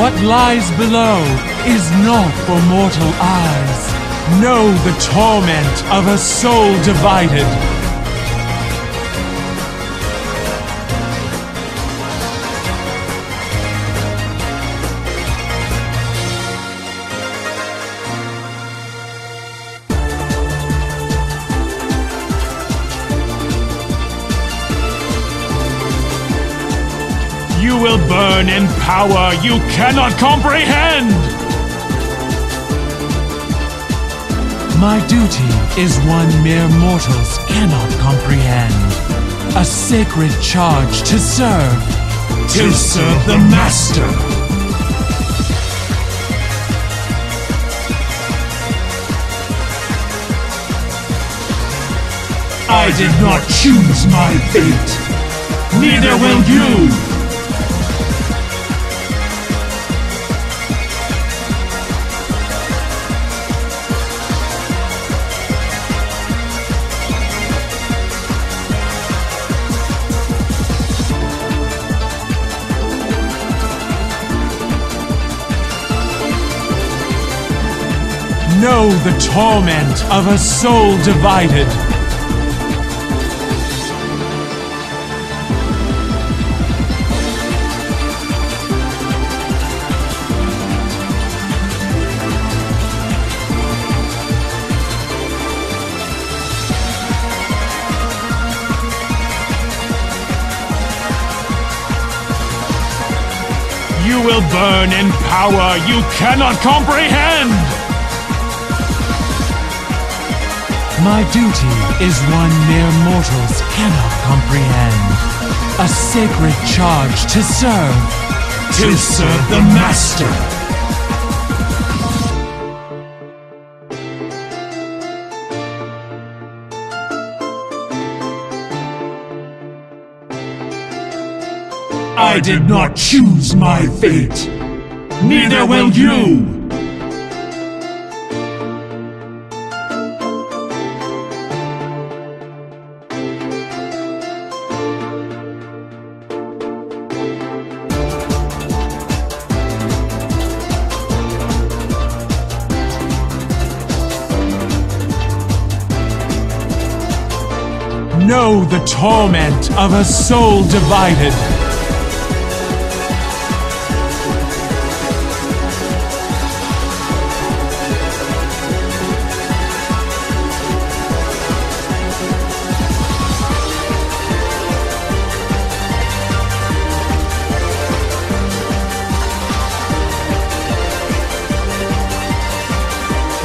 What lies below is not for mortal eyes. Know the torment of a soul divided. You will burn in power you cannot comprehend! My duty is one mere mortals cannot comprehend. A sacred charge to serve. To serve the Master! I did not choose my fate. Neither will you! Know the torment of a soul divided. You will burn in power you cannot comprehend! My duty is one mere mortals cannot comprehend. A sacred charge to serve. To serve the Master! I did not choose my fate. Neither will you! Know the torment of a soul divided.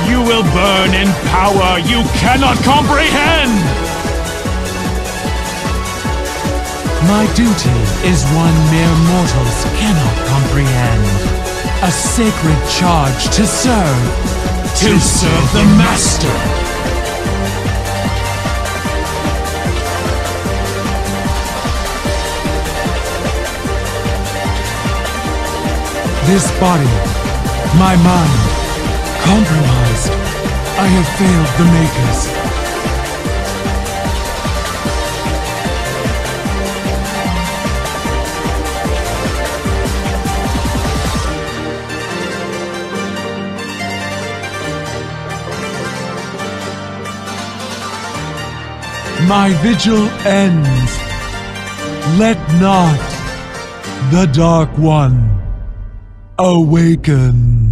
You will burn in power you cannot comprehend! My duty is one mere mortals cannot comprehend. A sacred charge to serve. To serve the Master! This body, my mind, compromised. I have failed the Makers. My vigil ends. Let not the Dark One awaken.